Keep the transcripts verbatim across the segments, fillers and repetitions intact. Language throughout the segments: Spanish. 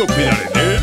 ちょっぴられね。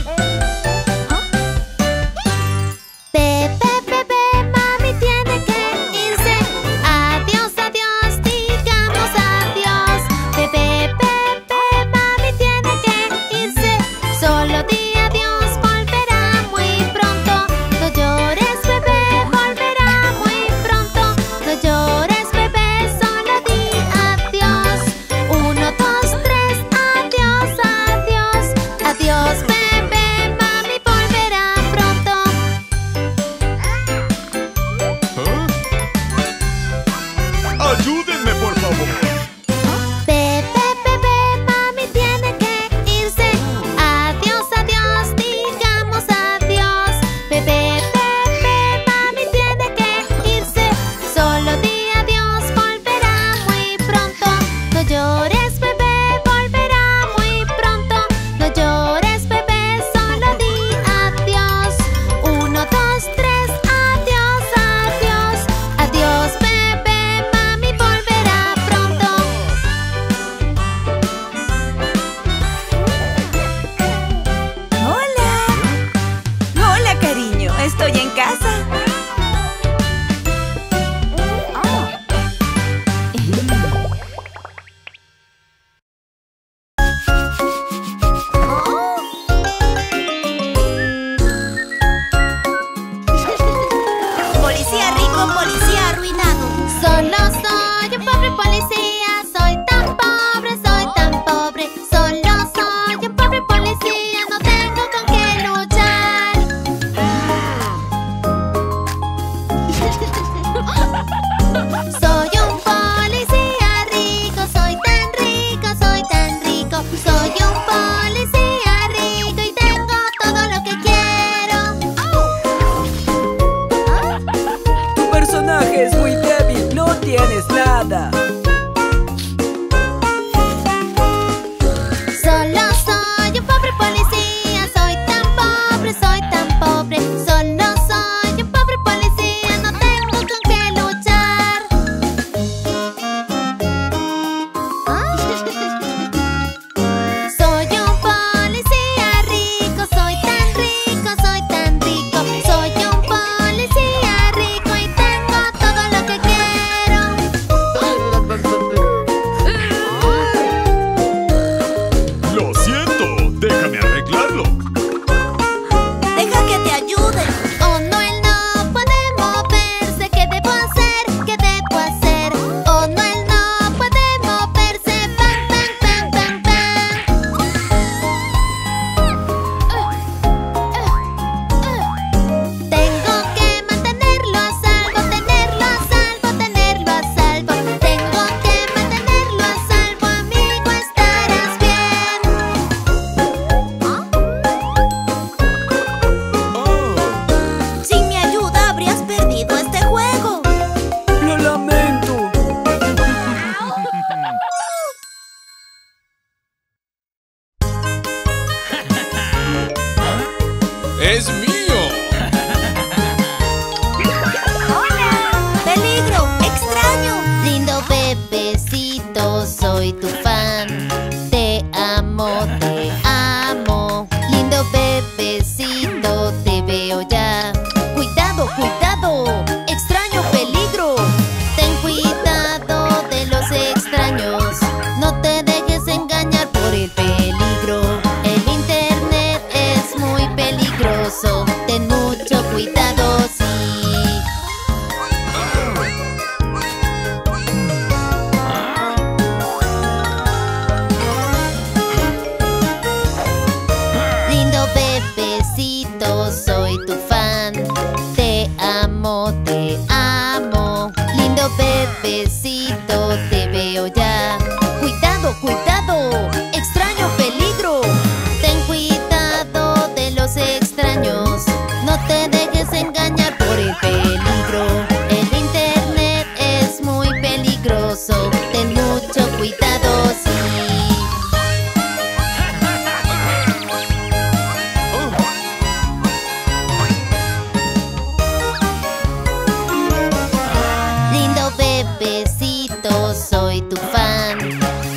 Bebecito, soy tu fan.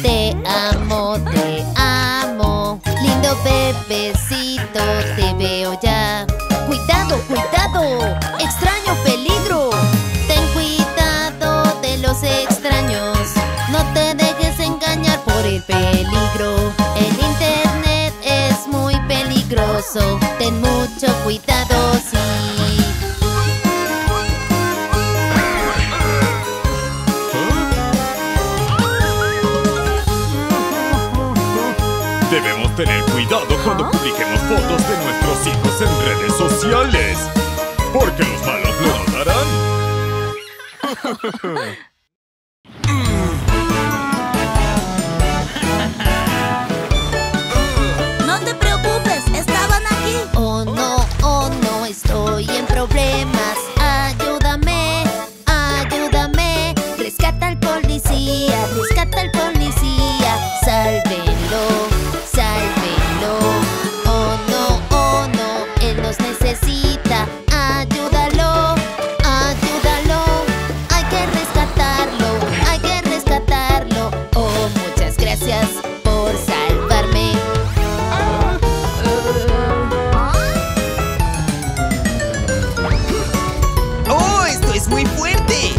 Te amo, te amo. Lindo bebecito. paso, ten mucho cuidado, sí. Debemos tener cuidado cuando ¿Ah? publiquemos fotos de nuestros hijos en redes sociales, porque los malos no nos darán. Estoy en problemas, ayúdame, ayúdame. Rescata al policía, rescata al policía. Sálvenlo, sálvenlo. Oh no, oh no, él nos necesita. Ayúdalo, ayúdalo. Hay que rescatarlo, hay que rescatarlo. Oh, muchas gracias por salvarme. ¡Muy fuerte!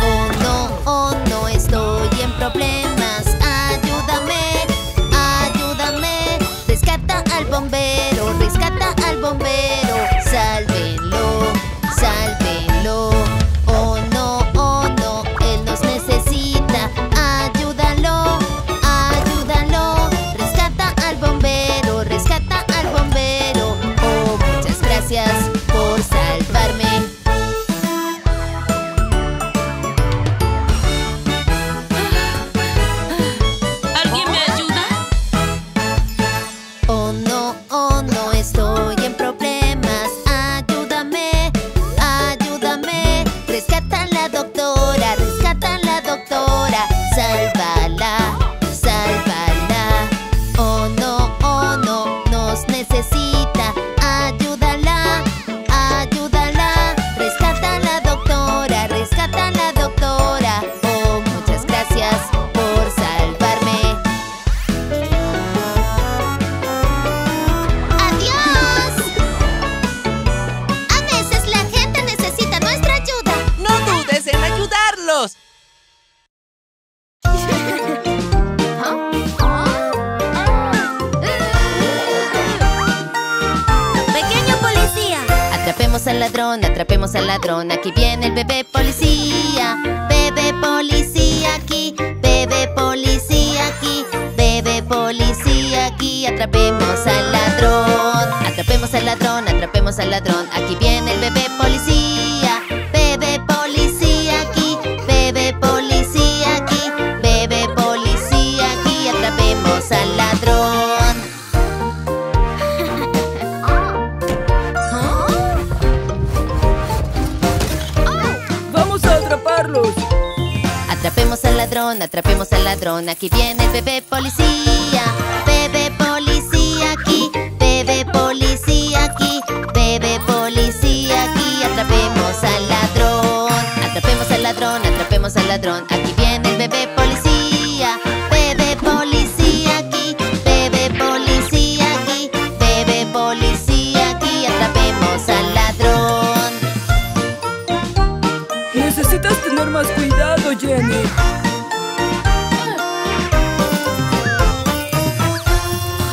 Oh no, oh no, estoy en problemas. Ayúdame, ayúdame. Rescata al bombero, rescata al bombero. Sálvenlo, sálvenlo. Oh no, oh no, él nos necesita. Ayúdalo, ayúdalo. Rescata al bombero, rescata al bombero. Oh, muchas gracias por salvarme. Al ladrón, atrapemos al ladrón. Aquí viene el bebé policía. Bebé policía aquí, bebé policía aquí, bebé policía aquí. Atrapemos al ladrón, atrapemos al ladrón, atrapemos al ladrón. Aquí viene el bebé policía. Bebé policía aquí, bebé policía aquí, bebé policía aquí. Atrapemos al ladrón. Atrapemos al ladrón, atrapemos al ladrón. Aquí viene el bebé policía. Bebé policía aquí, bebé policía aquí, bebé policía aquí. Atrapemos al ladrón, atrapemos al ladrón, atrapemos al ladrón. Aquí viene el bebé policía. Bebé policía aquí, bebé policía aquí, bebé policía aquí. Atrapemos al ladrón. Necesitas tener más cuidado, Jenny.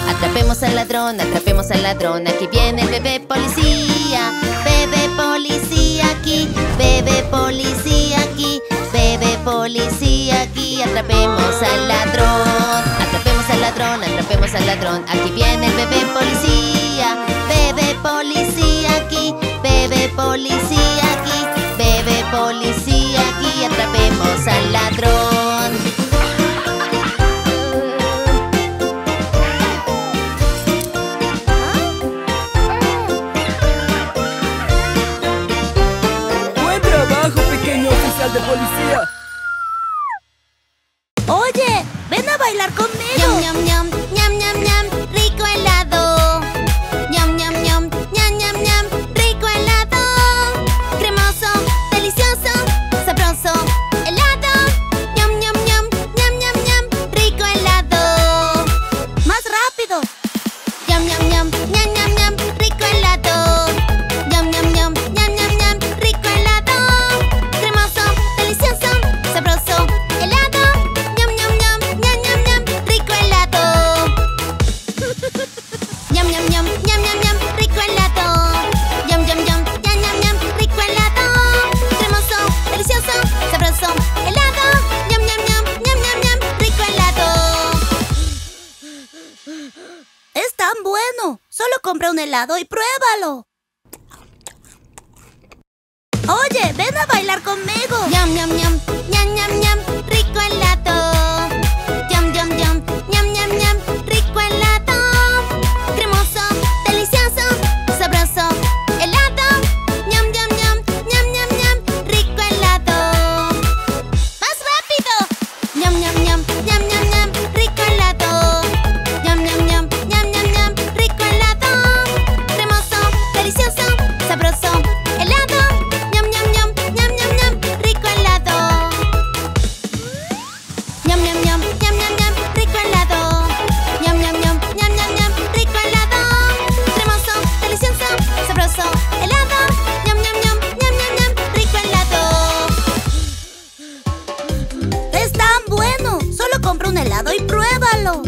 Atrapemos al ladrón, atrapemos al ladrón. Aquí viene el bebé policía. Bebé policía aquí, bebé policía aquí, bebé policía aquí. Atrapemos al ladrón, atrapemos al ladrón, atrapemos al ladrón. Aquí viene el bebé policía. Bebé policía aquí, bebé policía aquí, bebé policía aquí. Atrapemos al ladrón. Buen trabajo, pequeño oficial de policía. Oye, ven a bailar conmigo. Ñam, ñam, ñam, ñam, ñam, ñam, rico helado. Ñam, ñam, ñam, ñam, ñam, ñam, rico helado. Cremoso, delicioso, sabroso helado. Ñam, ñam, ñam, ñam, ñam, ñam, rico helado. Más rápido. Ñam, ñam, ñam, ñam, ñam, ñam, rico helado. Ñam, ñam, ñam, ñam, ñam, ñam, rico helado. Cremoso, delicioso, sabroso helado. Ñam, ñam, ñam, ñam, ñam, ñam, rico helado. compra un helado y pruébalo. Oye, ven a bailar conmigo. Ñam, ñam, ñam, ñam, ñam, ñam, rico helado. Ñam, ñam, ñam, ñam, ñam, ñam, rico helado. Cremoso, delicioso, sabroso, helado. Ñam, ñam, ñam, ñam, ñam, ñam, rico helado. ¡Más rápido! Ñam, ñam, ñam, ñam, ñam, ñam, rico helado. Ñam, ñam, ñam, ñam, ñam, ñam, rico helado. Cremoso, delicioso, sabroso, helado. Compra un helado y pruébalo.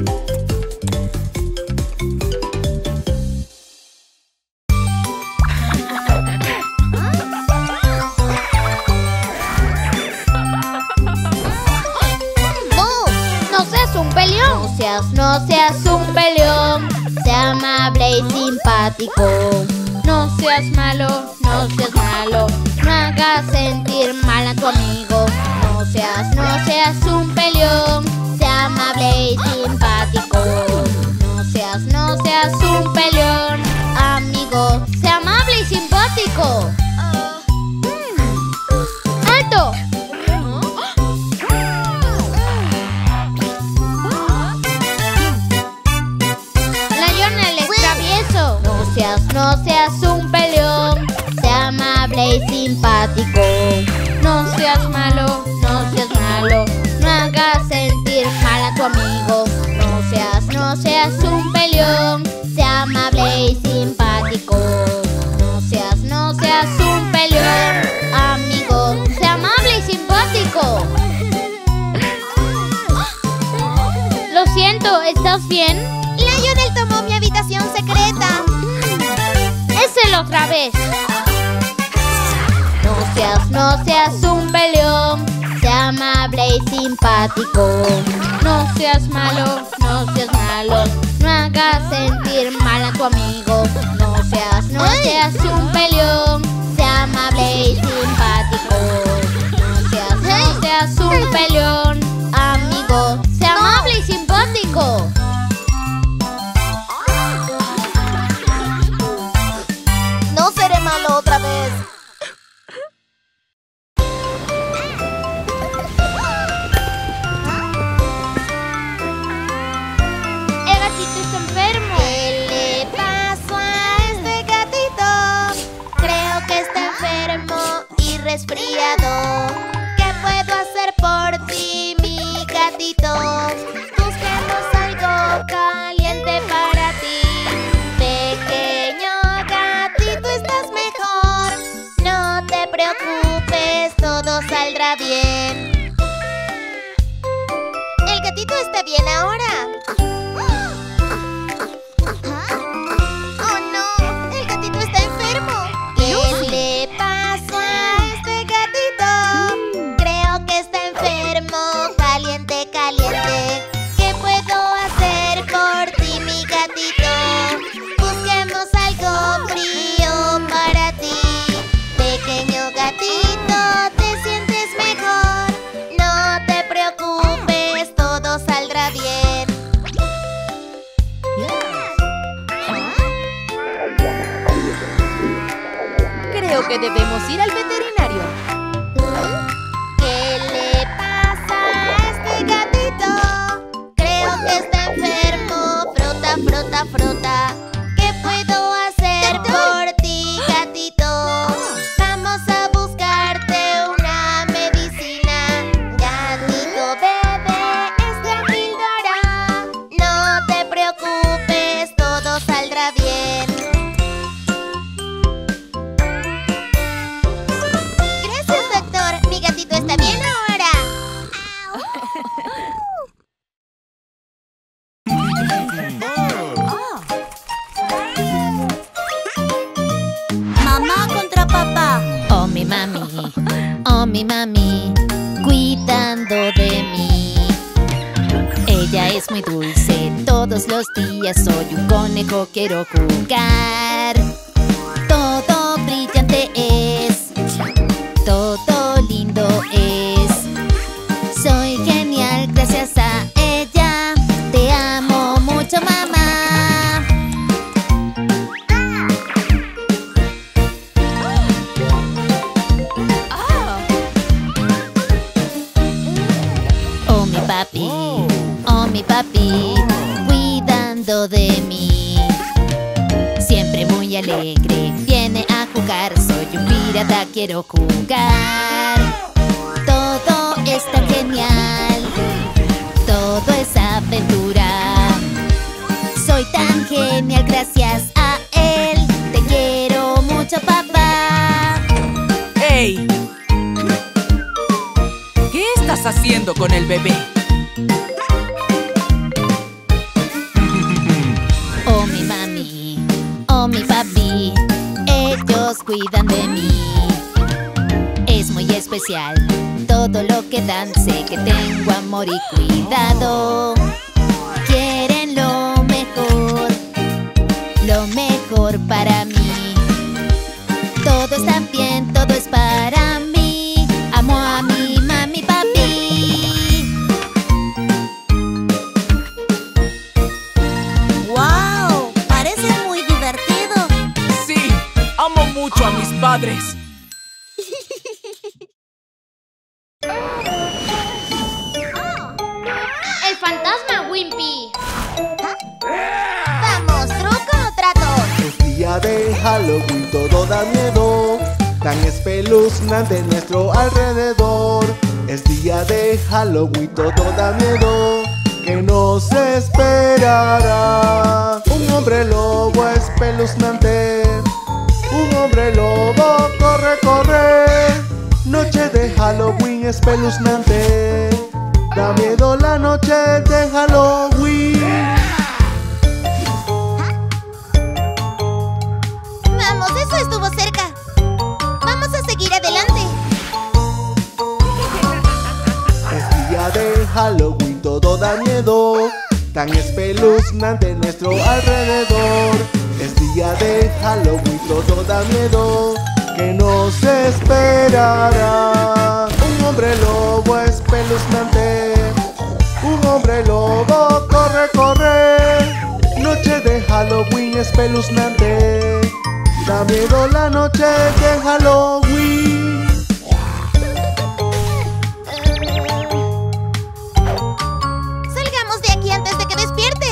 ¡Oh! ¡No seas un peleón! No seas, no seas un peleón. Sea amable y simpático. No seas malo, no seas malo. No hagas sentir mal a tu amigo. No seas, no seas un peleón. Amable y simpático. No seas, no seas un peleón. Amigo, sea amable y simpático. ¡Alto! Lionel es travieso. No seas, no seas un peleón. Sea amable y simpático. No seas malo, no seas malo. No hagas sentir mal a tu amigo. No seas, no seas un peleón. Sea amable y simpático. No seas, no seas un peleón. Amigo, sea amable y simpático. Lo siento, ¿estás bien? Lionel tomó mi habitación secreta. Es él otra vez. No seas, no seas un peleón. Sea amable y simpático. No seas malo, no seas malo. No hagas sentir mal a tu amigo. No seas, no seas un peleón. Sea amable y simpático. No seas, no seas un peleón. Amigo, sea amable y simpático. No seré malo otra vez. Resfriado. ¿Qué puedo hacer por ti, mi gatito? Busquemos algo caliente para ti. Pequeño gatito, estás mejor. No te preocupes, todo saldrá bien. El gatito está bien ahora. Que debemos ir al veterinario. ¿Qué le pasa a este gatito? Creo que está enfermo. Frota, frota, frota. ¿Qué puedo hacer por ti, gatito? Vamos a buscarte una medicina. Gatito bebé, es la píldora. No te preocupes, todo saldrá bien. Mami, oh mi mami, cuidando de mí. Ella es muy dulce, todo todos los días. Soy un conejo, quiero jugar. Todo brillante es, todo lindo es. Soy genial gracias a ella. Te amo mucho, mamá. Oh, mi papi, oh, mi papi, cuidando de mí. Siempre muy alegre, viene a jugar. Soy un pirata, quiero jugar. Todo está genial, todo es aventura. Soy tan genial gracias a él. Te quiero mucho, papá. ¡Hey! ¿Qué estás haciendo con el bebé? Oh, mi mami, oh, mi papi, ellos cuidan de mí. Es muy especial todo lo que dan. Sé que tengo amor y cuidado. Quieren lo mejor, lo mejor para mí. Todo está bien, todo es para mí. Amo a mi mami, papi. ¡Wow! Parece muy divertido. Sí, amo mucho a mis padres. ¡Fantasma Wimpy! ¿Ah? ¡Vamos, truco o trato! Es día de Halloween, todo da miedo. Tan espeluznante nuestro alrededor. Es día de Halloween, todo da miedo. ¿Qué nos esperará? Un hombre lobo espeluznante. Un hombre lobo, corre, corre. Noche de Halloween espeluznante. Da miedo la noche de Halloween. Vamos, eso estuvo cerca. Vamos a seguir adelante. Es día de Halloween, todo da miedo. Tan espeluznante nuestro alrededor. Es día de Halloween, todo da miedo. ¿Qué nos esperará? Un hombre lobo espeluznante. Un hombre lobo, corre, corre. Noche de Halloween espeluznante. Da miedo la noche de Halloween. Salgamos de aquí antes de que despierte.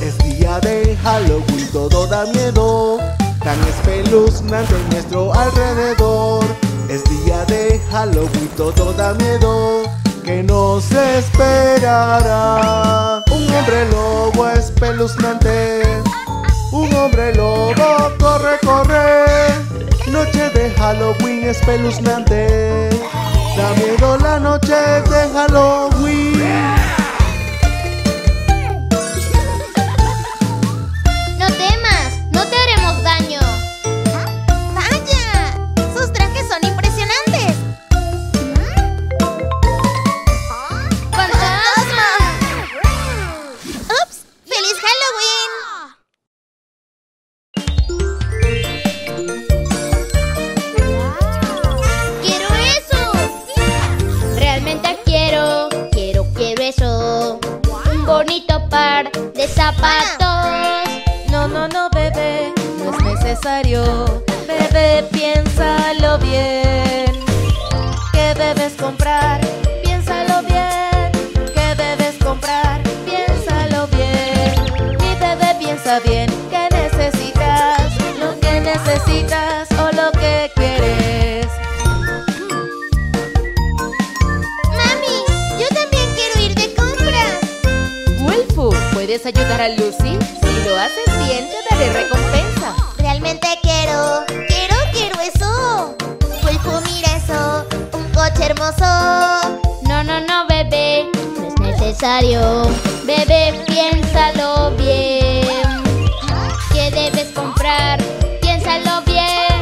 Es día de Halloween, todo da miedo. Tan espeluznante nuestro alrededor. Es día de Halloween, todo da miedo. ¿Qué nos esperará? Un hombre lobo espeluznante. Un hombre lobo, corre, corre. Noche de Halloween espeluznante. Da miedo la noche de Halloween. De zapatos. No, no, no, bebé, no es necesario. Bebé, piénsalo bien. ¿Qué debes comprar? Piénsalo bien. ¿Qué debes comprar? Piénsalo bien. Mi bebé, piensa bien. ¿Qué necesitas? Lo que necesitas o lo que quieres. ¿Puedes ayudar a Lucy? Si lo haces bien, te daré recompensa. Realmente quiero, quiero, quiero eso. Wolfoo, mira eso, un coche hermoso. No, no, no, bebé, no es necesario. Bebé, piénsalo bien. ¿Qué debes comprar? Piénsalo bien.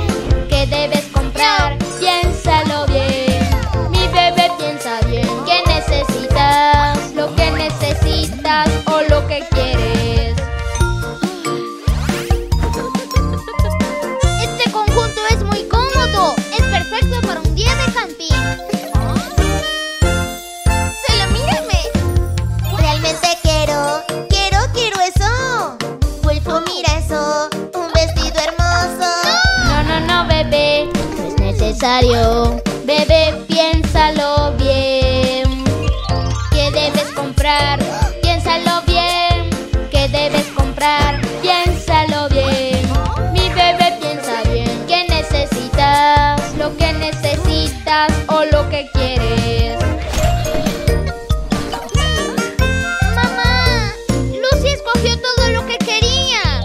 ¿Qué debes comprar? Piénsalo bien. Mi bebé, piensa bien. ¿Qué necesitas? Bebé, piénsalo bien. ¿Qué debes comprar? Piénsalo bien. ¿Qué debes comprar? Piénsalo bien. Mi bebé piensa bien. ¿Qué necesitas? Lo que necesitas o lo que quieres. ¡Mamá! Lucy escogió todo lo que quería.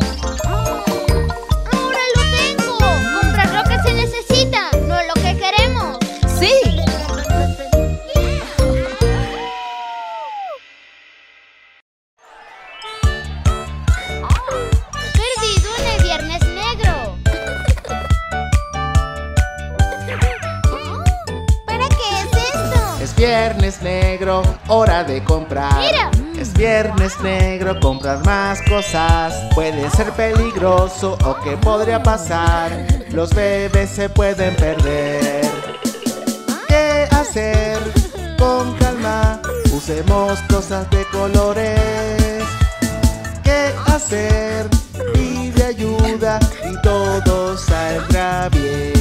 Ahora lo tengo. Comprar lo que se necesita, no lo que queremos. ¡Sí! ¡Perdido en el Viernes Negro! ¿Para qué es esto? Es Viernes Negro, hora de comprar. ¡Mira! Es Viernes Negro, comprar más cosas. Puede ser peligroso o qué podría pasar. Los bebés se pueden perder. ¿Qué hacer? Con calma, usemos cosas de colores. ¿Qué hacer? Pide ayuda y todo saldrá bien.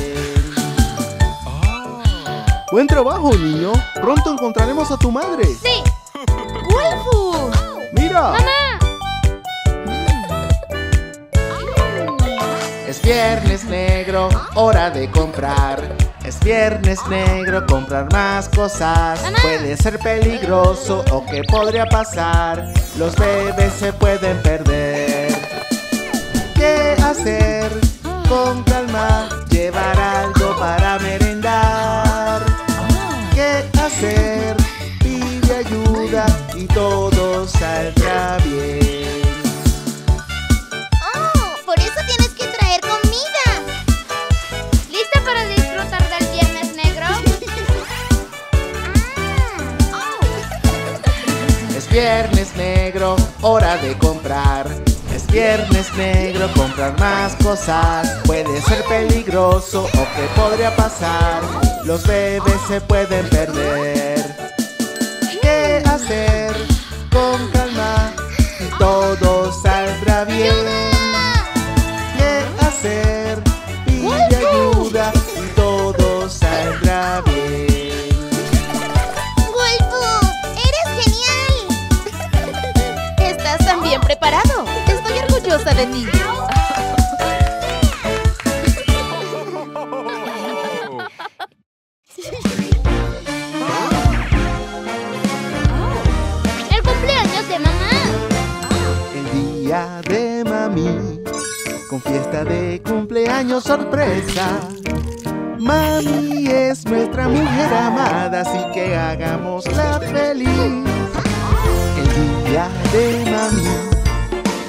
Buen trabajo, niño. Pronto encontraremos a tu madre. ¡Sí! ¡Wolfoo! ¡Mira! ¡Mamá! Es Viernes Negro, hora de comprar. Es Viernes Negro, comprar más cosas. ¡Mamá! Puede ser peligroso o qué podría pasar. Los bebés se pueden perder. ¿Qué hacer? Con calma, llevar algo para merendar. ¿Qué hacer? Pide ayuda y todo saldrá bien. ¡Oh! ¡Por eso tienes que traer comida! ¿Lista para disfrutar del Viernes Negro? ah, oh. Es Viernes Negro, hora de comprar. Es Viernes Negro, comprar más cosas. Puede ser peligroso o qué podría pasar. Los bebés se pueden perder. ¿Qué hacer? Con calma y todo saldrá bien. ¿Qué hacer? Pide ayuda y todo saldrá bien. ¡Wolfoo! ¡Eres genial! Estás tan bien preparado. Estoy orgullosa de ti. De mami, con fiesta de cumpleaños sorpresa. Mami es nuestra mujer amada, así que hagámosla feliz. El día de mami,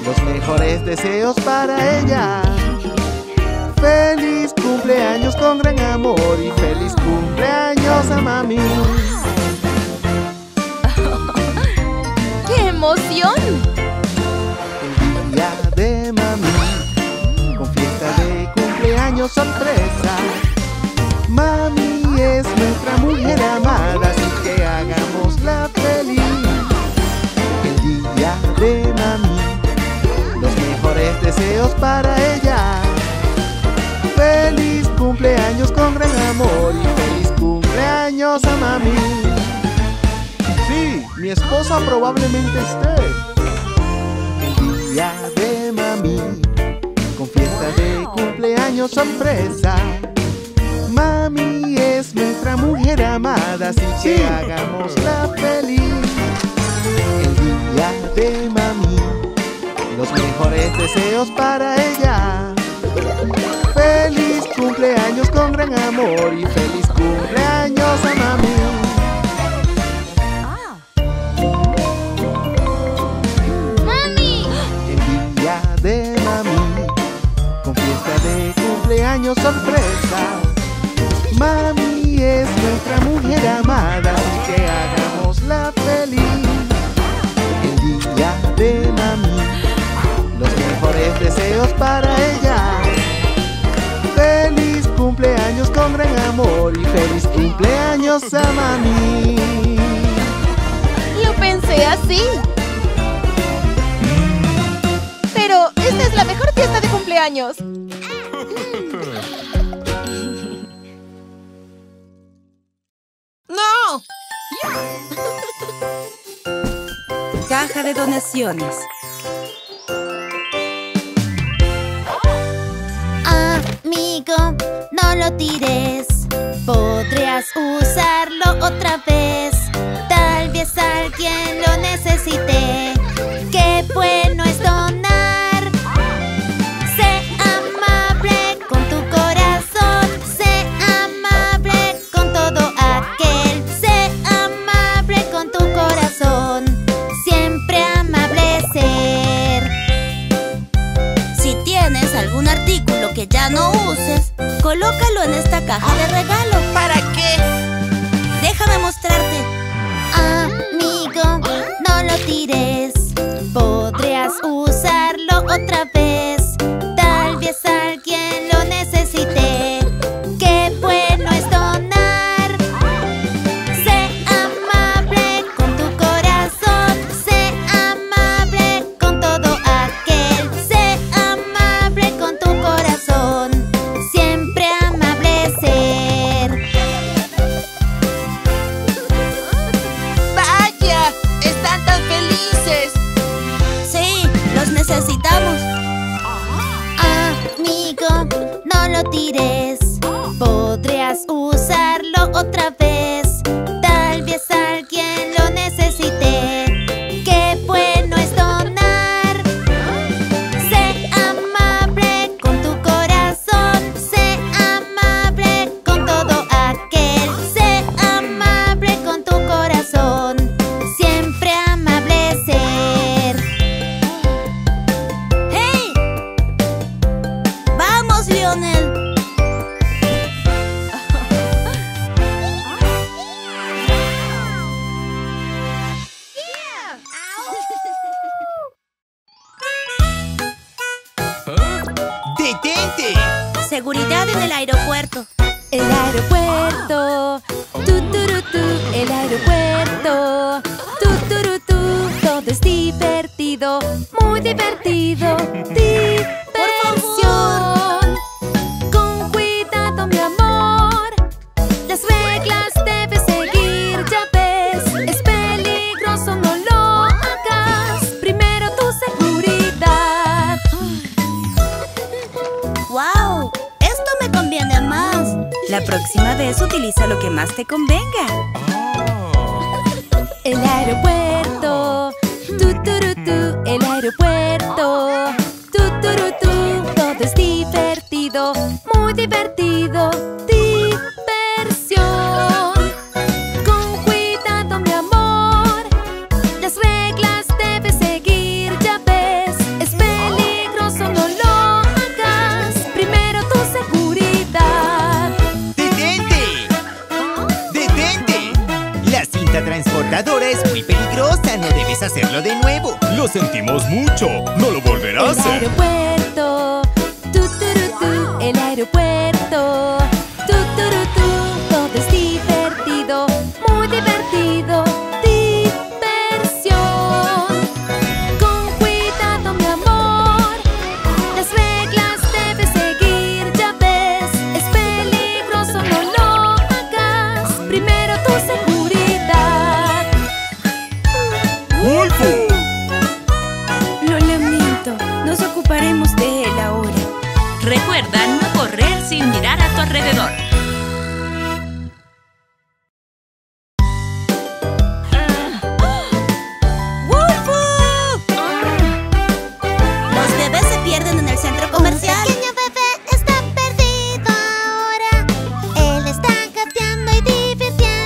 los mejores deseos para ella. Feliz cumpleaños con gran amor y feliz cumpleaños a mami. ¡Qué emoción! De mami, con fiesta de cumpleaños sorpresa. Mami es nuestra mujer amada, así que hagámosla feliz. El día de mami, los mejores deseos para ella. Feliz cumpleaños con gran amor y feliz cumpleaños a mami. Sí, mi esposa probablemente esté. De mami, con fiesta de cumpleaños sorpresa. Mami es nuestra mujer amada, así que sí, hagámosla feliz. El día de mami, los mejores deseos para ella. Feliz cumpleaños con gran amor y feliz cumpleaños a mami. Cumpleaños sorpresa. Mami es nuestra mujer amada, así que hagámosla feliz. El día de mami, los mejores deseos para ella. Feliz cumpleaños con gran amor y feliz cumpleaños. hermosa, mami. Lo pensé así. Pero esta es la mejor fiesta de cumpleaños. ¡No! Caja de donaciones. Amigo, no lo tires. Podrías usarlo otra vez. Tal vez alguien lo necesite. ¡Qué bueno es donar! Sé amable con tu corazón. Sé amable con todo aquel. Sé amable con tu corazón. Siempre amable ser. Si tienes algún artículo que ya no uses, colócalo en esta caja de regalo. ¿Para qué? Déjame mostrarte. Amigo, no lo tires. Podrías usarlo otra vez. Tal vez alguien lo necesite. ¡Qué bueno es donar! Sé amable con tu corazón. Sé amable con todo aquel. Sé amable con tu corazón. Necesitamos. Amigo, no lo tires. Podrías usarlo otra vez. Tal vez alguien lo necesite. ¡Qué bueno es donar! Sé amable con tu corazón. Sé amable con todo aquel. Sé amable con tu corazón. Siempre amable ser. Seguridad en el aeropuerto. El aeropuerto, tu, tu, tu, tu. El aeropuerto, tu, tu, tu. Todo es divertido, muy divertido. Diversión. Con cuidado, mi amor. Las reglas debes seguir, ya ves. Es peligroso, no lo hagas. Primero tu seguridad. ¡Wow! Conviene más. La próxima vez utiliza lo que más te convenga. Oh. El aeropuerto, tu, tu, tu, tu. El aeropuerto, tu, tu, tu, tu. Todo es divertido, muy divertido. Diversión. Con cuidado, mi amor. Las reglas debes seguir, ya ves. Es peligroso, no lo hagas. Primero tu seguridad. La transportadora es muy peligrosa, no debes hacerlo de nuevo. Lo sentimos mucho, no lo volverás a hacer. El aeropuerto, tu, tu, tu. El aeropuerto, tu, tu, tu. Todo es divertido, muy divertido. Diversión. Con cuidado, mi amor. Las reglas debes seguir, ya ves. Es peligroso, no lo hagas. Primero tu seguridad. ¡Wolfoo! Lo lamento, nos ocuparemos de él ahora. Recuerda no correr sin mirar a tu alrededor. Uh. ¡Wolfoo! Uh. Los bebés se pierden en el centro comercial. Un pequeño bebé está perdido ahora. Él está gateando y divirtiendo.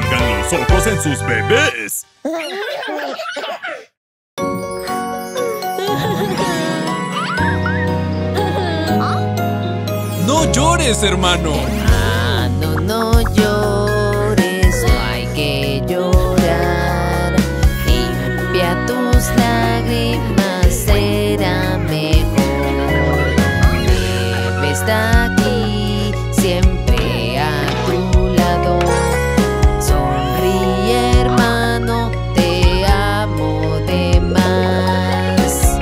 tengan los ojos en sus bebés. ¡No llores, hermano! Hermano, no llores, no hay que llorar. Limpia tus lágrimas, será mejor. Pepe está aquí, siempre a tu lado. Sonríe, hermano, te amo de más.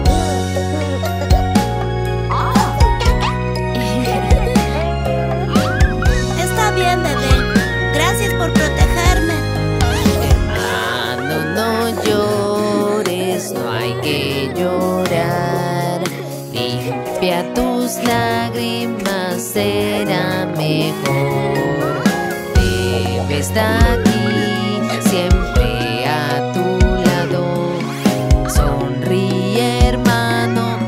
Tus lágrimas será mejor. Pepe está aquí, siempre a tu lado. Sonríe, hermano,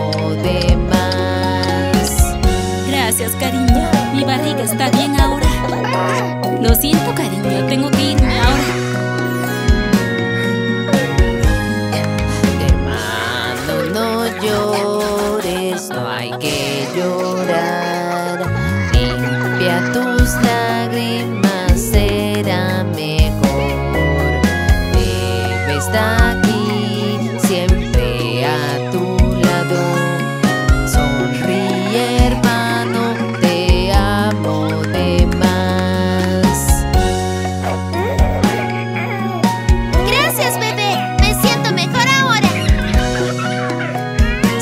te amo de más. Gracias, cariño. Mi barriga está bien ahora. Lo siento, cariño, tengo que irme ahora. No hay que llorar. Limpia tus lágrimas, será mejor. Pepe está aquí, siempre a tu lado. Sonríe, hermano, te amo de más. Gracias, bebé. Me siento mejor ahora.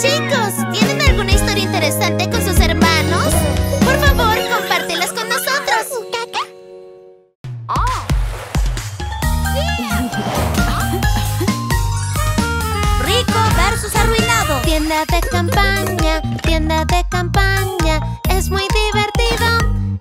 Chicos, ¿tienen alguna historia interesante con sus hermanos? Por favor, compártelas con nosotros. Rico versus arruinado. Tienda de campaña, tienda de campaña. Es muy divertido,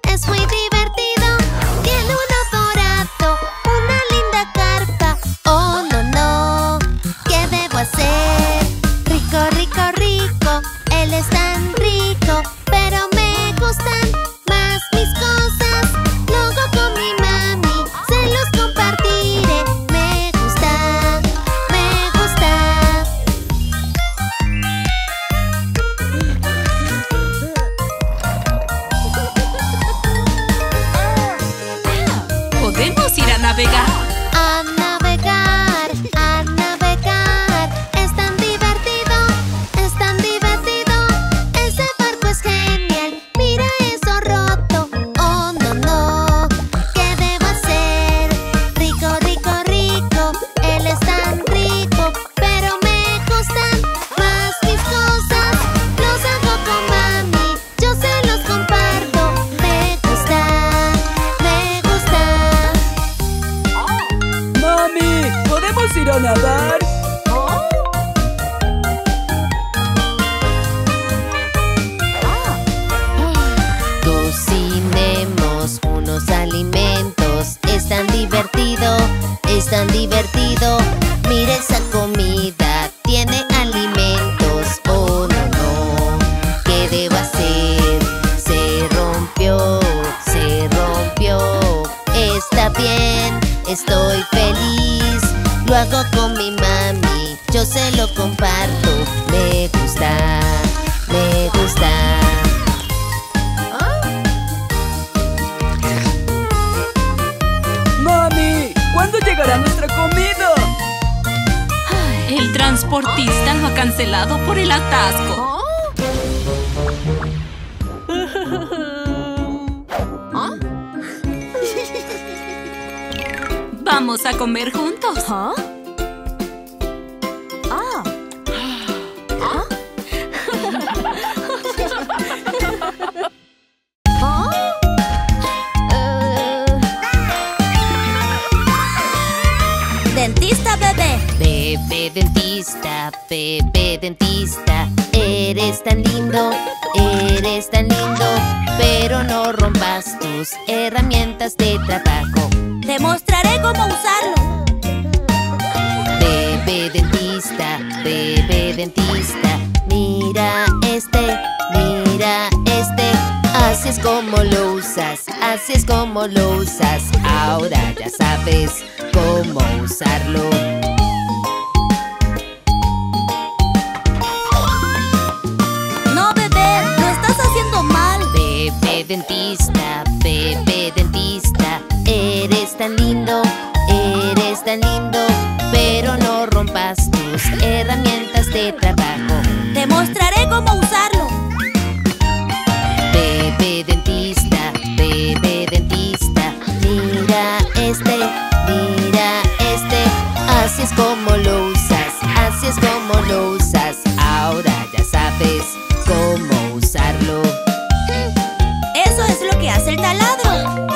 es muy divertido. Tiene un dorado, una linda carpa. Oh, no, no, ¿qué debo hacer? Rico, rico, rico, él es tan rico, pero me gustan más mis cosas. Luego con mi mami se los compartiré. Me gusta, me gusta. ¿Podemos ir a navegar? A navegar, a navegar. Es tan divertido, es tan divertido. Ese barco es genial, mira eso roto. Oh, no, no, ¿qué debo hacer? Rico, rico, rico, él es tan rico, pero me gustan más mis cosas. Los hago con mami, yo se los comparto. Me gusta, me gusta. ¡Mami! ¿Podemos ir a nadar? Cocinemos unos alimentos. Es tan divertido, es tan divertido. Mira esa comida, tiene alimentos. Oh, no, no, ¿qué debo hacer? Se rompió, se rompió. Está bien, estoy feliz. Lo hago con mi mami, yo se lo comparto. Me gusta, me gusta. ¡Mami! ¿Cuándo llegará nuestra comida? El transportista lo ha cancelado por el atasco. Vamos a comer juntos. Dentista, bebé. Bebé dentista, bebé dentista. Eres tan lindo, eres tan lindo. Pero no rompas tus herramientas de trabajo. Te mostraré cómo usarlo. Bebé dentista, bebé dentista. Mira este, mira este. Así es como lo usas, así es como lo usas. Ahora ya sabes cómo usarlo. No, bebé, lo estás haciendo mal. Bebé dentista, bebé dentista, eres tan lindo, eres tan lindo, pero no rompas tus herramientas de trabajo. Te mostraré cómo usarlo. Bebé dentista, bebé dentista, mira este, mira este. Así es como lo usas, así es como lo usas. Ahora ya sabes cómo usarlo. Eso es lo que hace el taladro.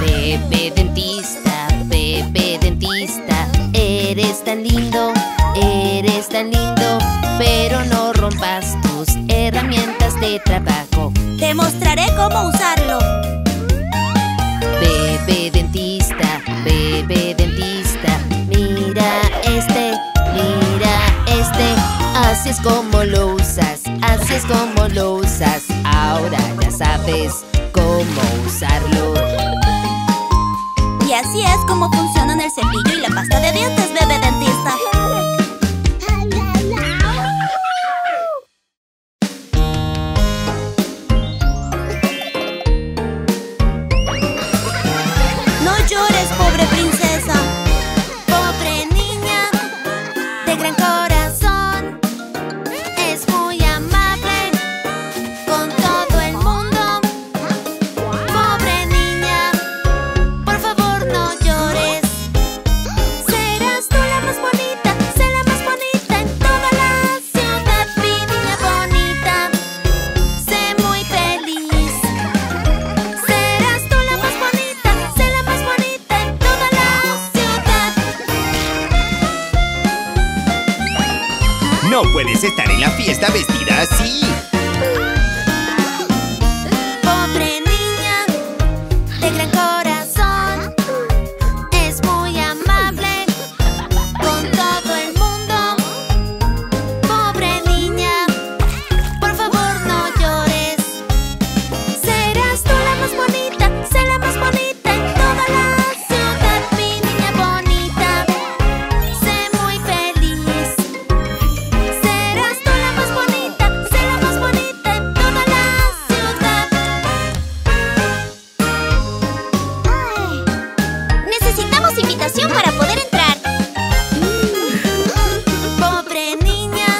Bebé dentista, bebé dentista, eres tan lindo, eres tan lindo, pero no rompas tus herramientas de trabajo. Te mostraré cómo usarlo. Bebé dentista, bebé dentista, mira este, mira este. Así es como lo usas, así es como lo usas. Ahora ya sabes cómo usarlo. Y así es como funcionan el cepillo y la pasta de dientes, bebé dentista. No llores, pobre princesa, pobre niña de gran corazón. Es muy amable con todo el mundo. Pobre niña, por favor no llores. Serás tú la más bonita, sé la más bonita en toda la ciudad. Mi niña bonita, sé muy feliz. Serás tú la más bonita, sé la más bonita en toda la ciudad. No puedes estar en la fiesta vestida así. Pobre niña de gran corazón, es muy amable con todo el mundo. Pobre niña, por favor no llores. Serás tú la más bonita, sé la más bonita en toda la ciudad. Mi niña bonita, sé muy feliz. Serás tú la más bonita, sé la más bonita en toda la ciudad. Necesitamos invitación para poder entrar. Pobre niña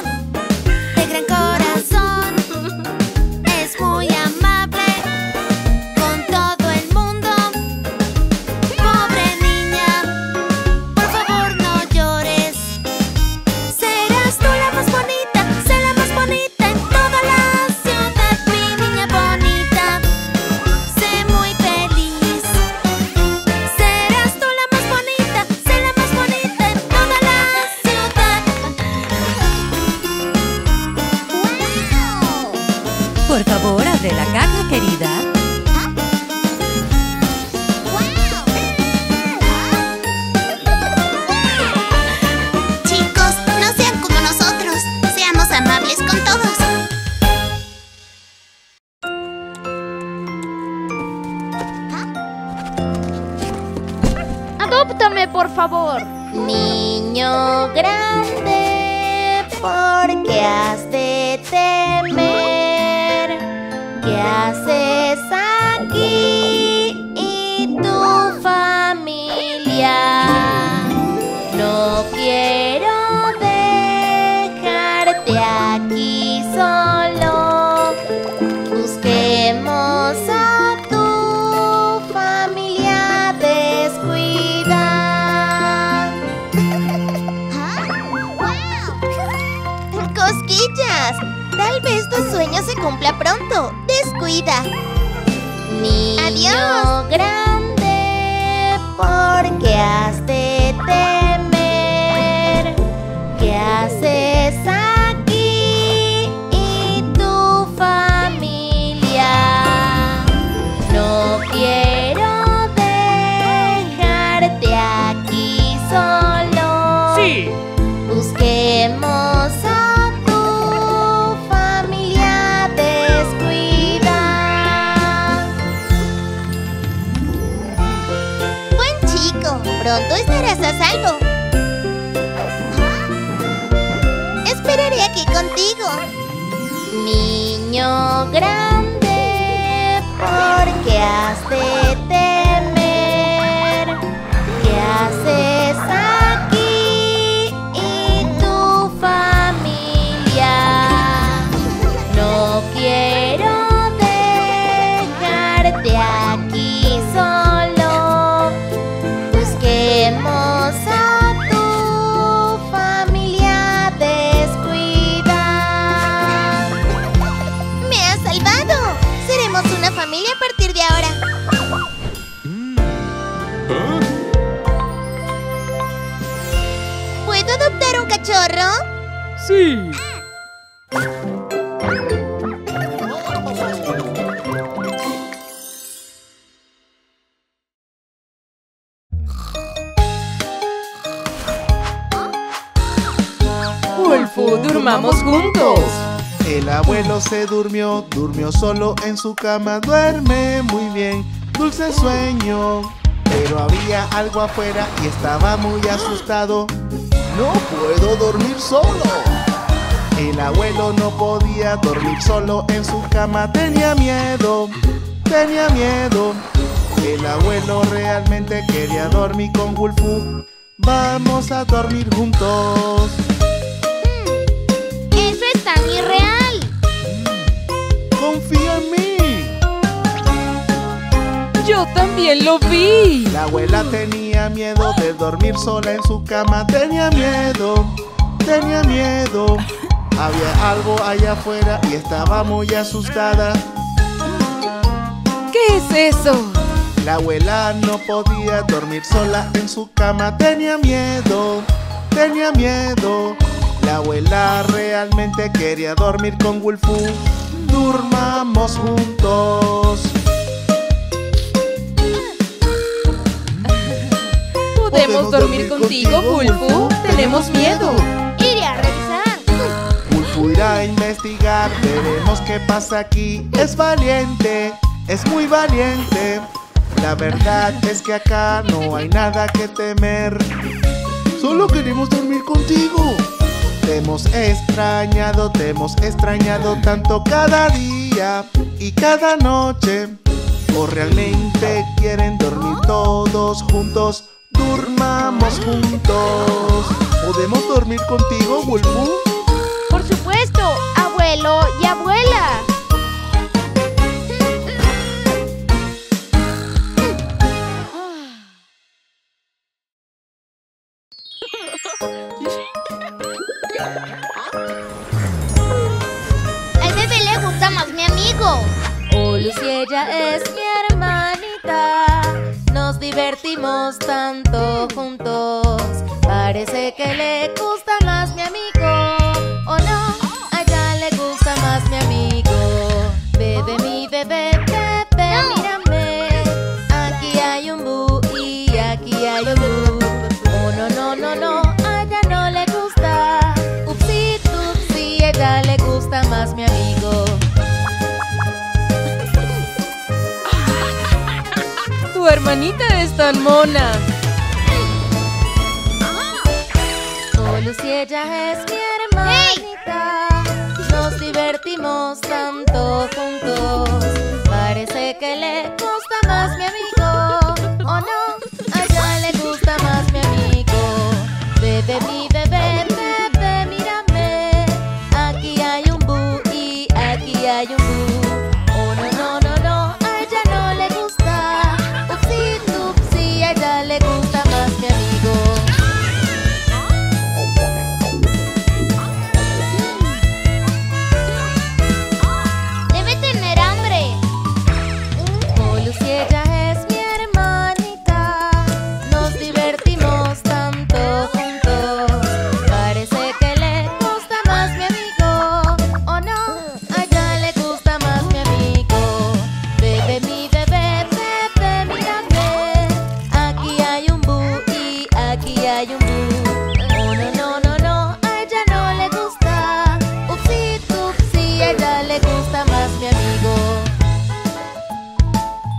de gran corazón, es muy amable con todo el mundo. Pobre niña, por favor no llores. Serás tú la más bonita, sé la más bonita en toda la ciudad. Mi niña bonita, sé muy feliz. Serás tú la más bonita, sé la más bonita en toda la ciudad. Por favor, abre la caja, querida. Chicos, no sean como nosotros. Seamos amables con todos. Adóptame, por favor. Niño grande, porque has de temer. ¿Qué haces aquí y tu familia? No quiero dejarte aquí solo. Busquemos a tu familia descuida. ¡Cosquillas! Tal vez tu sueño se cumpla pronto. Descuida. Niño Adiós. grande, porque has de temer. ¿Qué haces aquí y tu familia? No quiero dejarte aquí solo. Sí. Busquemos a tu Pronto estarás a salvo. ¿Ah? Esperaré aquí contigo. Niño grande, ¿por qué has de temer? ¿Qué haces aquí y tu familia? No quiero dejarte aquí solo. Busquemos a familia a partir de ahora. ¿Ah? ¿Puedo adoptar un cachorro? Sí. Wolfoo, durmamos juntos. El abuelo se durmió, durmió solo en su cama. Duerme muy bien, dulce sueño. Pero había algo afuera y estaba muy asustado. ¡No puedo dormir solo! El abuelo no podía dormir solo en su cama. Tenía miedo, tenía miedo. El abuelo realmente quería dormir con Wolfoo. Vamos a dormir juntos. ¡Eso es tan irreal! ¡Confía en mí! ¡Yo también lo vi! La abuela tenía miedo de dormir sola en su cama. Tenía miedo, tenía miedo. Había algo allá afuera y estaba muy asustada. ¿Qué es eso? La abuela no podía dormir sola en su cama. Tenía miedo, tenía miedo. La abuela realmente quería dormir con Wolfoo. Durmamos juntos. ¿Podemos, ¿Podemos dormir, dormir contigo, Wolfoo? Tenemos miedo. Iré a revisar. Wolfoo irá a investigar. Veremos qué pasa aquí. Es valiente, es muy valiente. La verdad es que acá no hay nada que temer. Solo queremos dormir contigo. Te hemos extrañado, te hemos extrañado tanto cada día y cada noche. ¿O realmente quieren dormir todos juntos? Durmamos juntos. ¿Podemos dormir contigo, Wolfoo? Por supuesto, abuelo y abuela. Oh, Lucy, ella es mi hermanita. Nos divertimos tanto juntos. Parece que le gusta más mi amigo. Oh no, a ella le gusta más mi amigo. Bebé, mi bebé, bebé, mírame. Aquí hay un bu y aquí hay un bu. Oh no, no, no, no, a ella no le gusta. Upsi, tupsi, a ella le gusta más mi amigo. Tu hermanita es tan mona. Oh, Lucy, ella es mi hermanita. Nos divertimos tanto juntos. Parece que le gusta más mi amigo. Oh no, a ella le gusta más mi amigo. Bebé, mi bebé, bebé, mírame. Aquí hay un bu y aquí hay un bu. Oh no, no.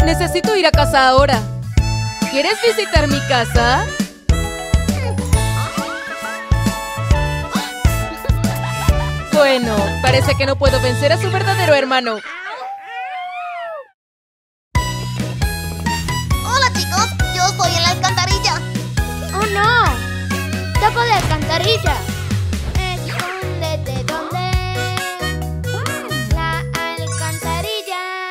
Necesito ir a casa ahora. ¿Quieres visitar mi casa? Bueno, parece que no puedo vencer a su verdadero hermano. Hola chicos, yo estoy en la alcantarilla. ¡Oh no! ¡Tapo de alcantarilla! Escóndete donde la alcantarilla.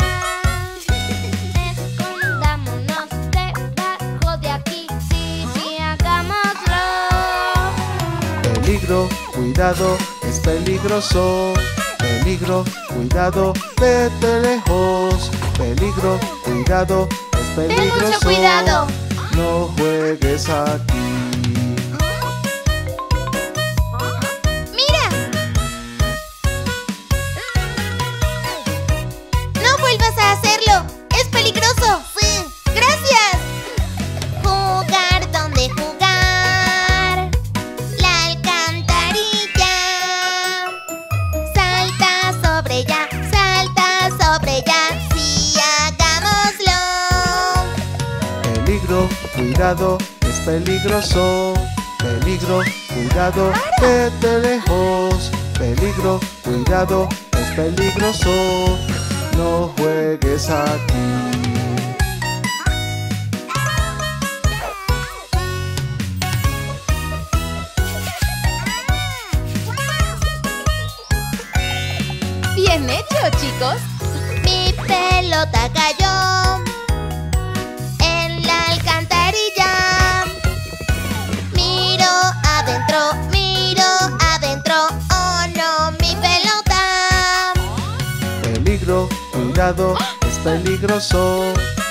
Escondámonos debajo de aquí. Sí, sí, hagámoslo. Peligro, cuidado. Es peligroso, peligro, cuidado, vete lejos. Peligro, cuidado, es peligroso. Ten mucho cuidado. No juegues aquí. ¡Mira! No vuelvas a hacerlo. Es peligroso. Sí. Gracias. Jugar donde jugar. Cuidado, es peligroso. Peligro, cuidado, vete lejos. Peligro, cuidado, es peligroso. No juegues aquí. Bien hecho, chicos. Mi pelota cayó. Miro adentro, oh no, mi pelota. Peligro, cuidado, es peligroso.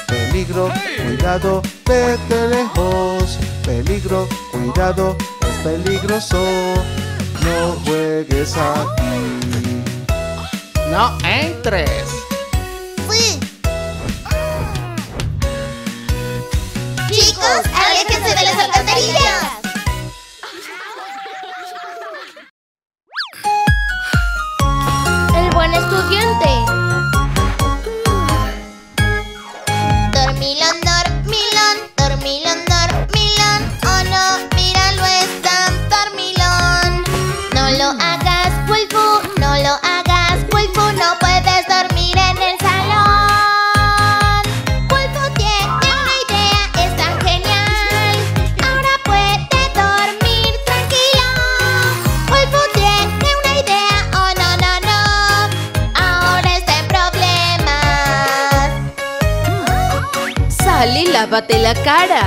Peligro, cuidado, vete lejos. Peligro, cuidado, es peligroso. No juegues aquí. No entres. Sí. Chicos, aléjense de las alcantarillas. Dormilón, dormilón, dormilón, dormilón. Oh no, míralo, está dormilón. No lo hagas, Pulpú, no lo hagas, Pulpú. No puedes dormir en el salón. Pulpú tiene una idea, está genial. Ahora puede dormir tranquilo. Pulpú tiene una idea, oh no, no, no. Ahora está en problemas. Sal y lávate la cara.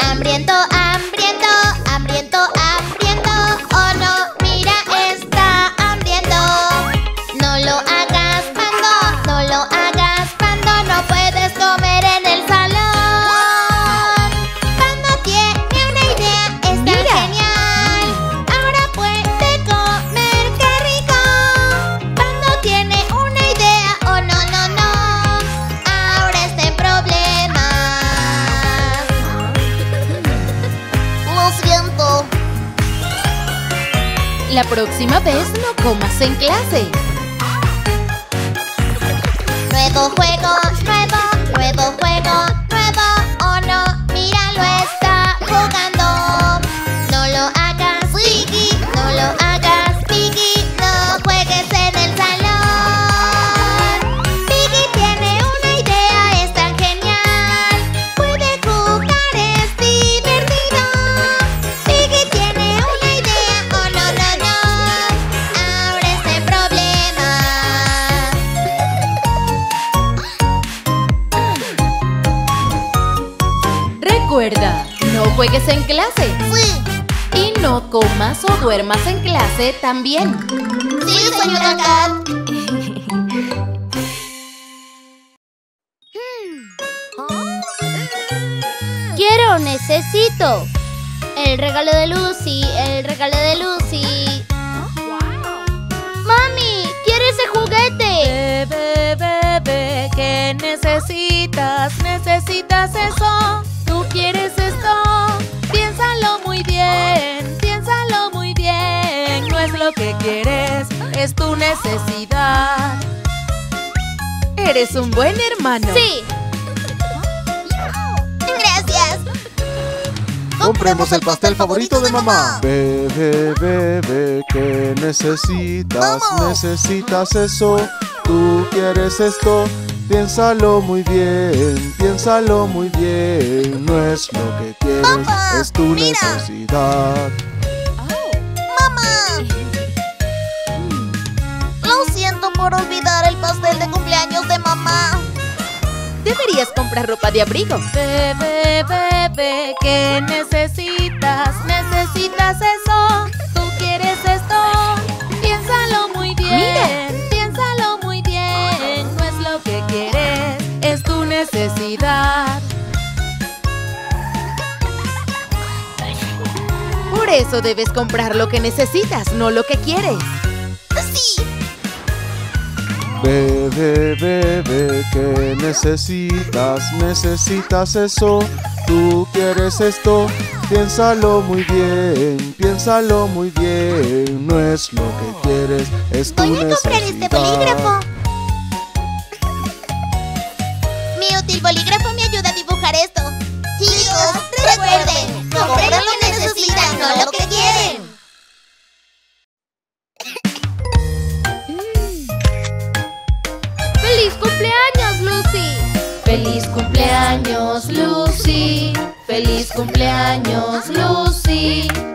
Hambriento, hambriento, hambriento, hambriento. Oh no, mira, está hambriento. No lo hagas, Pando, no lo hagas, Pando. No puedes comer en el salón. Pando tiene una idea, está mira. Genial. Ahora puede comer, qué rico. Pando tiene una idea, oh no, no, no. Ahora está en problemas. Lo siento. La próxima vez no comas en clase. Nuevo juego, nuevo, nuevo juego, nuevo. Oh no, míralo, está jugando. No lo hagas, Piggy, no lo hagas, Piggy. No juegues en el salón. Piggy tiene una idea, es tan genial. Puede jugar, es divertido. Piggy tiene una idea, oh no, no, no. Ahora está en problemas. Recuerda, no juegues en clase. Sí, Y no comas o duermas en clase también. sí, señora Cat. Quiero, necesito. El regalo de Lucy, el regalo de Lucy. Mami, quiero ese juguete. Bebe, bebe, ¿qué necesitas? ¿Necesitas eso? ¿Tú quieres esto? Piénsalo muy bien, piénsalo muy bien. No es lo que quieres, es tu necesidad. eres un buen hermano. Sí. Gracias. Compremos el pastel favorito de mamá. Bebé, bebé, ¿qué necesitas? Vamos. Necesitas eso. Tú quieres esto. Piénsalo muy bien, piénsalo muy bien. No es lo que quieres, Papá, es tu mira. necesidad. Oh. ¡Mamá! Lo siento por olvidar el pastel de cumpleaños de mamá. Deberías comprar ropa de abrigo. Bebé, bebé, ¿qué necesitas? Necesitas eso. Tú quieres esto. Piénsalo muy bien. Mira. Que quieres es tu necesidad. Por eso debes comprar lo que necesitas, no lo que quieres. ¡Sí! Bebé, bebé, ¿qué necesitas? Necesitas eso. Tú quieres esto. Piénsalo muy bien, piénsalo muy bien. No es lo que quieres, es tu necesidad. Voy a comprar este bolígrafo. El bolígrafo me ayuda a dibujar esto. Chicos, recuerden, compren lo que necesitan, no lo que quieren. Mm. ¡Feliz cumpleaños, Lucy! ¡Feliz cumpleaños, Lucy! ¡Feliz cumpleaños, Lucy!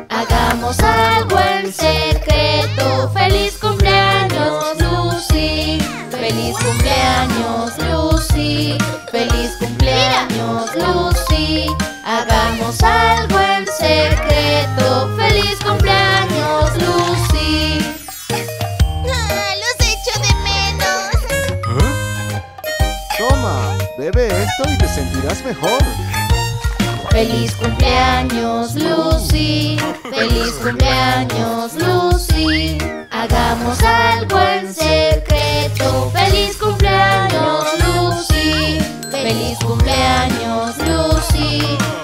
Hagamos algo en secreto. ¡Feliz cumpleaños, Lucy! ¡Feliz cumpleaños, Lucy! ¡Feliz cumpleaños, Lucy! ¡Hagamos algo en secreto! ¡Feliz cumpleaños, Lucy! ¡Ah, los echo de menos! ¿Eh? Toma, bebe esto y te sentirás mejor. ¡Feliz cumpleaños, Lucy! ¡Feliz cumpleaños, Lucy! Hagamos algo en secreto. ¡Feliz cumpleaños, Lucy! ¡Feliz cumpleaños, Lucy!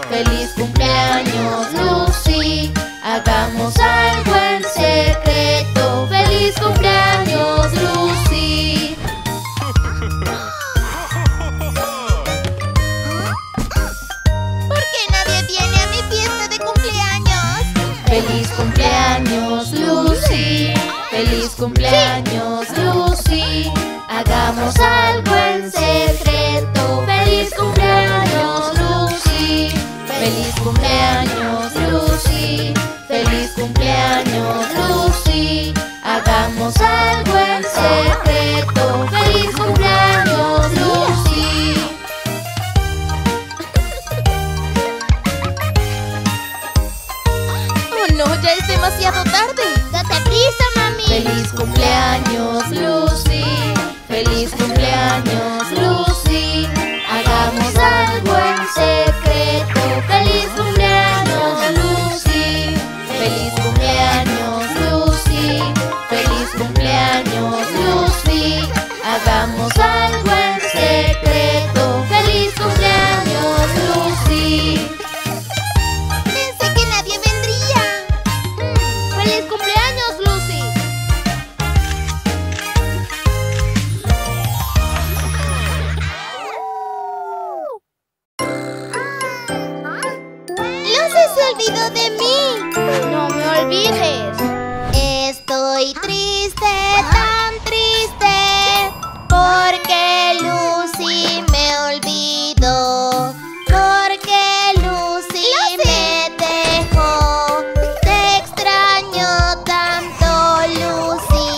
¡Feliz cumpleaños, Lucy! Hagamos algo en secreto. ¡Feliz cumpleaños, Lucy! ¿Por qué nadie viene a mi fiesta de cumpleaños? ¡Feliz cumpleaños, Lucy! ¡Feliz cumpleaños, Lucy! ¡Hagamos algo en secreto! ¡Feliz cumpleaños, Lucy! ¡Feliz cumpleaños, Lucy! ¡Feliz cumpleaños, Lucy! ¡Hagamos algo en secreto! ¡Feliz cumpleaños, Lucy! ¡Oh no! ¡Ya es demasiado tarde! ¡Date prisa, mamá! ¡Feliz cumpleaños, Lucy! ¡Feliz cumpleaños, Lucy! ¡Hagamos algo en secreto! ¡Feliz cumpleaños, Lucy! ¡Feliz cumpleaños, Lucy! ¡Feliz cumpleaños, Lucy! ¡Hagamos algo en secreto! ¡Feliz cumpleaños, Lucy! Pensé que nadie vendría. Mm, ¡Feliz cumpleaños, Lucy! Olvidó de mí. No me olvides. Estoy triste, tan triste, porque Lucy me olvidó. Porque Lucy, Lucy. me dejó. Te extraño tanto, Lucy.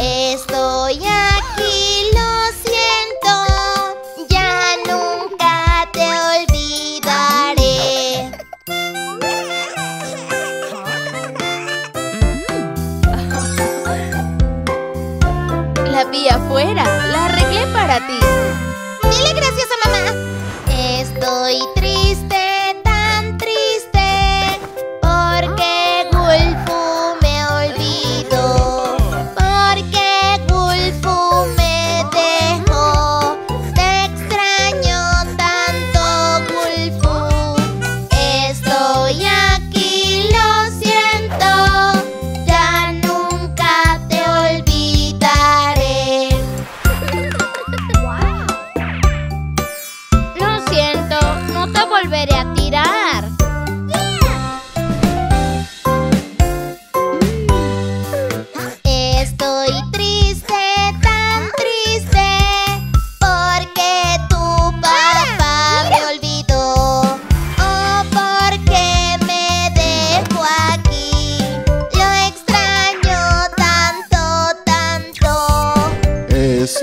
Estoy aquí, lo siento. Ya nunca te olvidaré. Afuera, la arreglé para ti. Dile gracias a mamá. Estoy triste, tan triste, porque Wolfoo me olvidó. Porque Wolfoo me dejó. Te extraño tanto, Wolfoo. Estoy aquí, lo siento. Ya nunca te olvidaré. Ha ha ha.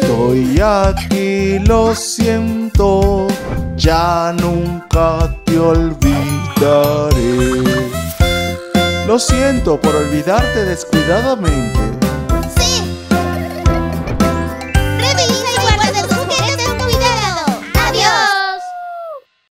Estoy aquí, lo siento, ya nunca te olvidaré. Lo siento por olvidarte descuidadamente.